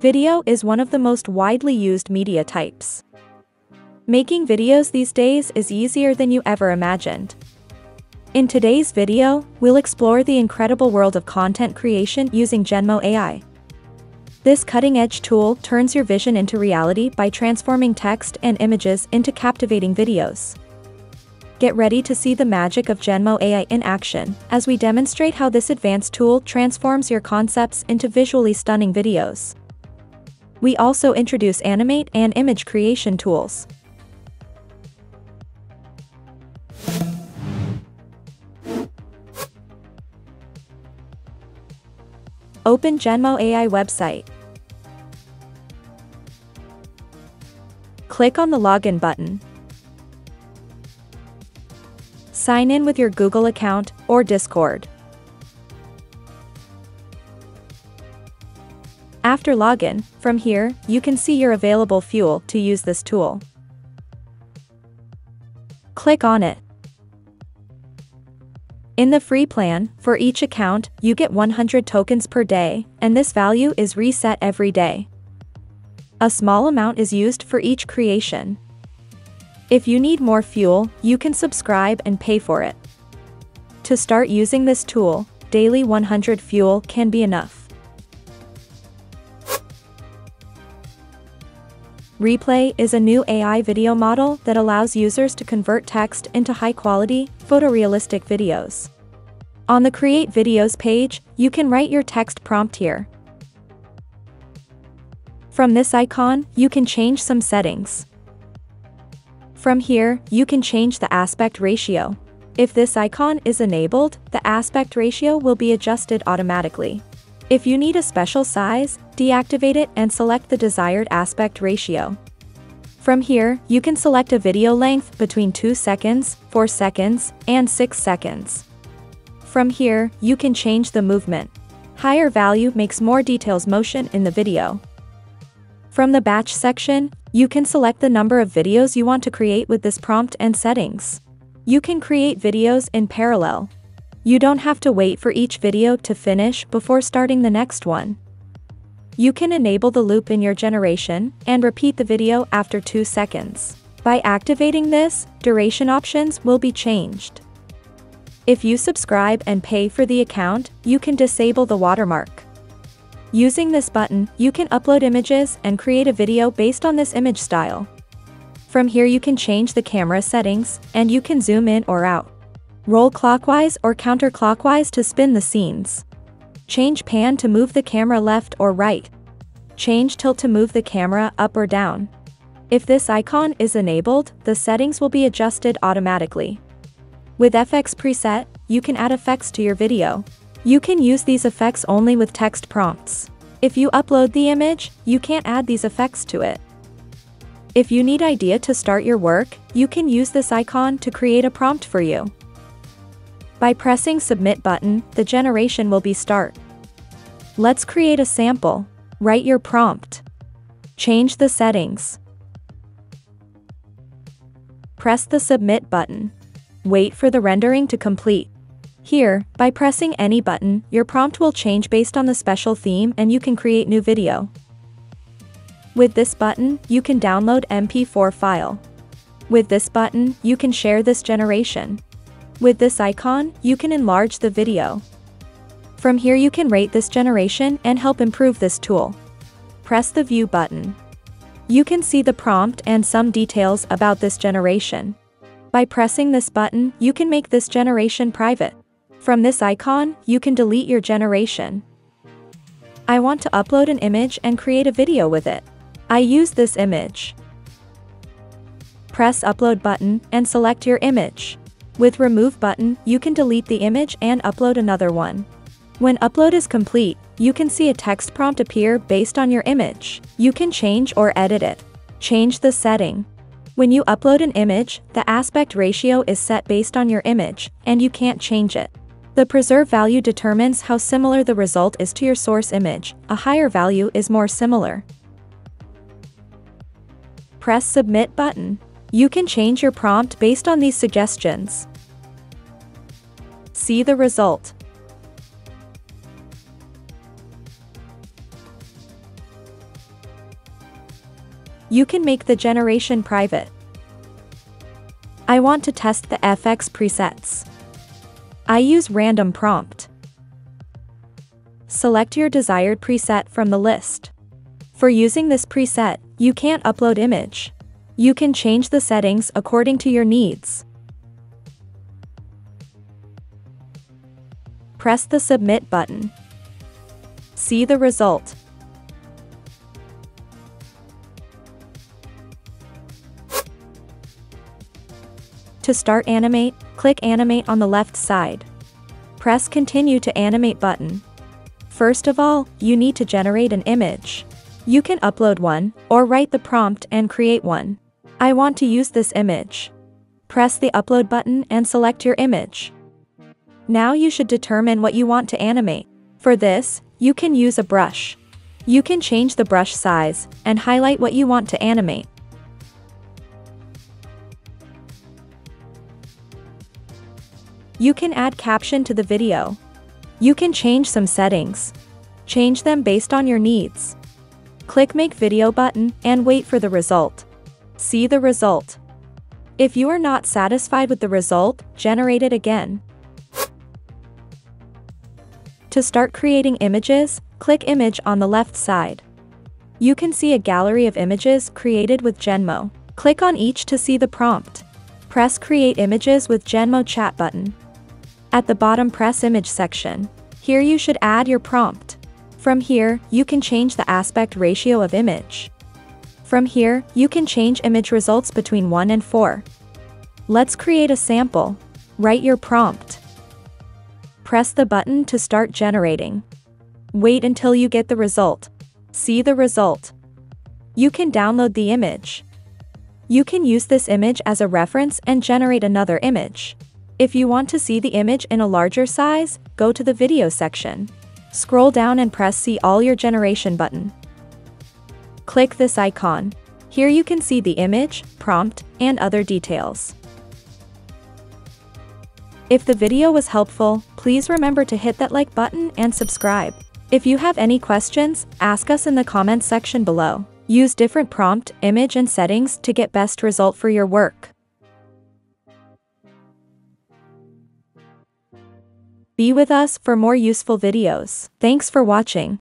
Video is one of the most widely used media types. Making videos these days is easier than you ever imagined. In today's video, we'll explore the incredible world of content creation using Genmo AI. This cutting-edge tool turns your vision into reality by transforming text and images into captivating videos. Get ready to see the magic of Genmo AI in action, as we demonstrate how this advanced tool transforms your concepts into visually stunning videos. We also introduce animate and image creation tools. Open Genmo AI website. Click on the login button. Sign in with your Google account or Discord. After login, from here, you can see your available fuel to use this tool. Click on it. In the free plan, for each account, you get 100 tokens per day, and this value is reset every day. A small amount is used for each creation. If you need more fuel, you can subscribe and pay for it. To start using this tool, daily 100 fuel can be enough. Replay is a new AI video model that allows users to convert text into high-quality, photorealistic videos. On the Create Videos page, you can write your text prompt here. From this icon, you can change some settings. From here, you can change the aspect ratio. If this icon is enabled, the aspect ratio will be adjusted automatically. If you need a special size, deactivate it and select the desired aspect ratio. From here, you can select a video length between 2 seconds, 4 seconds, and 6 seconds. From here, you can change the movement. Higher value makes more details motion in the video. From the batch section, you can select the number of videos you want to create with this prompt and settings. You can create videos in parallel. You don't have to wait for each video to finish before starting the next one. You can enable the loop in your generation and repeat the video after 2 seconds. By activating this, duration options will be changed. If you subscribe and pay for the account, you can disable the watermark. Using this button, you can upload images and create a video based on this image style. From here you can change the camera settings, and you can zoom in or out. Roll clockwise or counterclockwise to spin the scenes. Change pan to move the camera left or right. Change tilt to move the camera up or down. If this icon is enabled, the settings will be adjusted automatically. With FX preset, you can add effects to your video. You can use these effects only with text prompts. If you upload the image, you can't add these effects to it. If you need an idea to start your work, you can use this icon to create a prompt for you. By pressing Submit button, the generation will be start. Let's create a sample. Write your prompt. Change the settings. Press the Submit button. Wait for the rendering to complete. Here, by pressing any button, your prompt will change based on the special theme and you can create new video. With this button, you can download MP4 file. With this button, you can share this generation. With this icon, you can enlarge the video. From here you can rate this generation and help improve this tool. Press the View button. You can see the prompt and some details about this generation. By pressing this button, you can make this generation private. From this icon, you can delete your generation. I want to upload an image and create a video with it. I use this image. Press Upload button and select your image. With Remove button, you can delete the image and upload another one. When upload is complete, you can see a text prompt appear based on your image. You can change or edit it. Change the setting. When you upload an image, the aspect ratio is set based on your image, and you can't change it. The preserve value determines how similar the result is to your source image. A higher value is more similar. Press Submit button. You can change your prompt based on these suggestions. See the result. you can make the generation private. I want to test the FX presets. I use random prompt. Select your desired preset from the list. For using this preset, you can't upload image. You can change the settings according to your needs. Press the submit button. See the result. To start animate, click animate on the left side. Press continue to animate button. First of all, you need to generate an image. You can upload one, or write the prompt and create one. I want to use this image. Press the upload button and select your image. Now you should determine what you want to animate. For this, you can use a brush. You can change the brush size and highlight what you want to animate. You can add caption to the video. You can change some settings. Change them based on your needs. Click Make Video button and wait for the result. See the result. If you are not satisfied with the result, generate it again. To start creating images, click Image on the left side. You can see a gallery of images created with Genmo. Click on each to see the prompt. Press Create Images with Genmo Chat button. At the bottom, press Image section. Here you should add your prompt. From here, you can change the aspect ratio of image. From here, you can change image results between 1 and 4. Let's create a sample. Write your prompt. Press the button to start generating. Wait until you get the result. See the result. You can download the image. You can use this image as a reference and generate another image. If you want to see the image in a larger size, go to the video section. Scroll down and press See All Your Generation button. Click this icon. Here you can see the image, prompt, and other details. If the video was helpful, please remember to hit that like button and subscribe. If you have any questions, ask us in the comments section below. Use different prompt, image, and settings to get best result for your work. Be with us for more useful videos. Thanks for watching.